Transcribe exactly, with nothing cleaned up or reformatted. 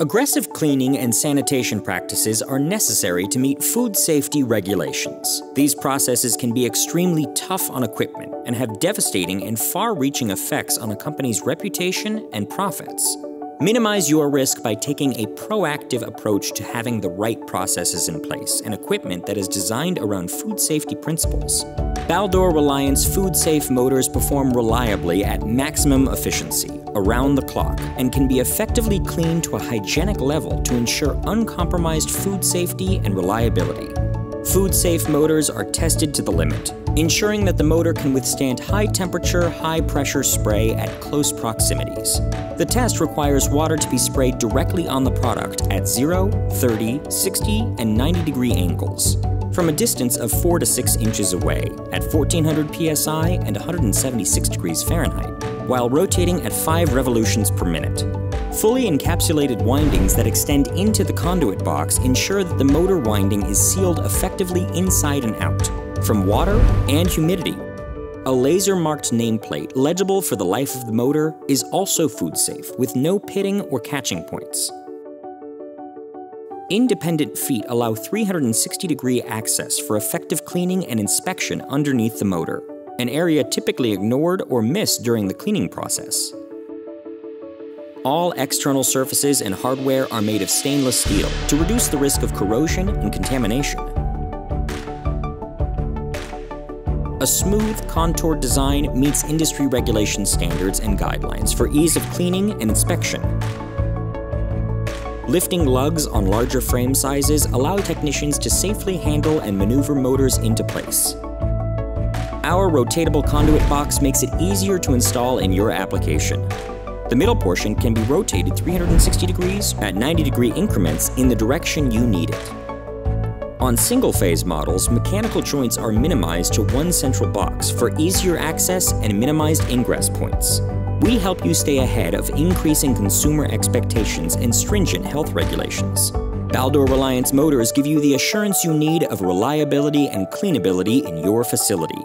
Aggressive cleaning and sanitation practices are necessary to meet food safety regulations. These processes can be extremely tough on equipment and have devastating and far-reaching effects on a company's reputation and profits. Minimize your risk by taking a proactive approach to having the right processes in place and equipment that is designed around food safety principles. Baldor Reliance food-safe motors perform reliably at maximum efficiency, around the clock, and can be effectively cleaned to a hygienic level to ensure uncompromised food safety and reliability. Food-safe motors are tested to the limit, ensuring that the motor can withstand high-temperature, high-pressure spray at close proximities. The test requires water to be sprayed directly on the product at zero, thirty, sixty, and ninety degree angles, from a distance of four to six inches away at fourteen hundred P S I and one hundred seventy-six degrees Fahrenheit, while rotating at five revolutions per minute. Fully encapsulated windings that extend into the conduit box ensure that the motor winding is sealed effectively inside and out, from water and humidity. A laser-marked nameplate legible for the life of the motor is also food-safe, with no pitting or catching points. Independent feet allow three hundred sixty degree access for effective cleaning and inspection underneath the motor, an area typically ignored or missed during the cleaning process. All external surfaces and hardware are made of stainless steel to reduce the risk of corrosion and contamination. A smooth, contoured design meets industry regulation standards and guidelines for ease of cleaning and inspection. Lifting lugs on larger frame sizes allow technicians to safely handle and maneuver motors into place. Our rotatable conduit box makes it easier to install in your application. The middle portion can be rotated three hundred sixty degrees at ninety degree increments in the direction you need it. On single-phase models, mechanical joints are minimized to one central box for easier access and minimized ingress points. We help you stay ahead of increasing consumer expectations and stringent health regulations. Baldor Reliance Motors give you the assurance you need of reliability and cleanability in your facility.